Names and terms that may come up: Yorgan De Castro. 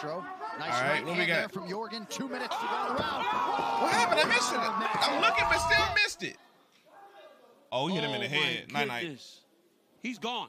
Castro. Nice right hand there from Yorgan. 2 minutes to go around. What happened? I missed it. I'm looking, but still missed it. Oh, he hit him in the head. Night-night. He's gone.